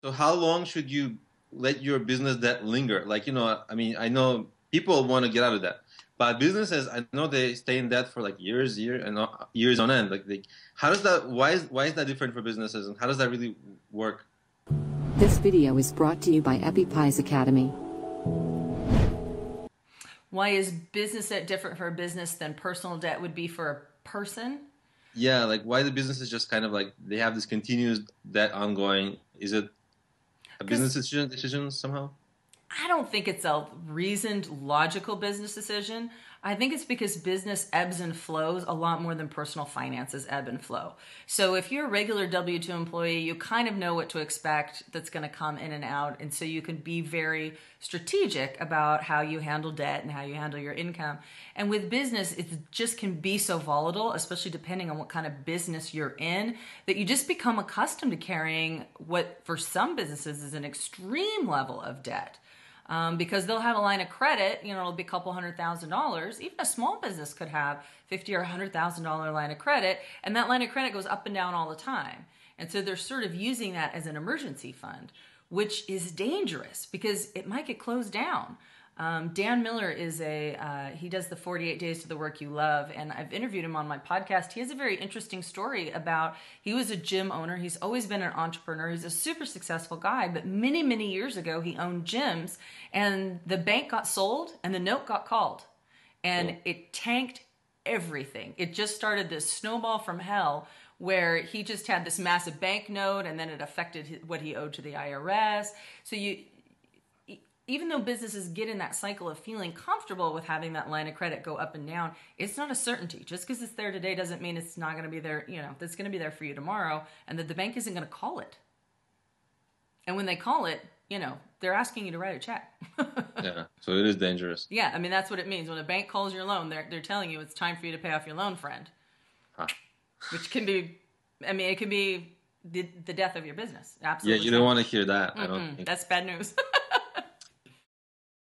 So how long should you let your business debt linger? Like, you know, I mean, I know people want to get out of debt, but businesses, I know they stay in debt for like years on end. Like, how does that? Why is that different for businesses, and how does that really work? This video is brought to you by Appy Pie's Academy. Why is business debt different for a business than personal debt would be for a person? Yeah, like why the business is just kind of like they have this continuous debt ongoing. Is it a business decision somehow? I don't think it's a reasoned, logical business decision. I think it's because business ebbs and flows a lot more than personal finances ebb and flow. So if you're a regular W-2 employee, you kind of know what to expect that's going to come in and out. And so you can be very strategic about how you handle debt and how you handle your income. And with business, it just can be so volatile, especially depending on what kind of business you're in, that you just become accustomed to carrying what for some businesses is an extreme level of debt. Because they'll have a line of credit, you know, it'll be a couple $100,000. Even a small business could have $50,000 or $100,000 line of credit, and that line of credit goes up and down all the time. And so they're sort of using that as an emergency fund, which is dangerous because it might get closed down. Dan Miller is he does the 48 Days to the Work You Love, and I've interviewed him on my podcast. He has a very interesting story about, he was a gym owner. He's always been an entrepreneur. He's a super successful guy, but many, many years ago, he owned gyms, and the bank got sold, and the note got called, and it tanked everything. It just started this snowball from hell where he just had this massive bank note, and then it affected what he owed to the IRS. So even though businesses get in that cycle of feeling comfortable with having that line of credit go up and down, it's not a certainty. Just because it's there today doesn't mean it's not going to be there, you know, that's going to be there for you tomorrow, and that the bank isn't going to call it. And when they call it, you know, they're asking you to write a check. Yeah, so it is dangerous. Yeah, I mean, that's what it means. When a bank calls your loan, they're telling you it's time for you to pay off your loan, friend. Huh. Which can be, I mean, it can be the death of your business. Absolutely. Yeah, you don't want to hear that. I don't think that's bad news.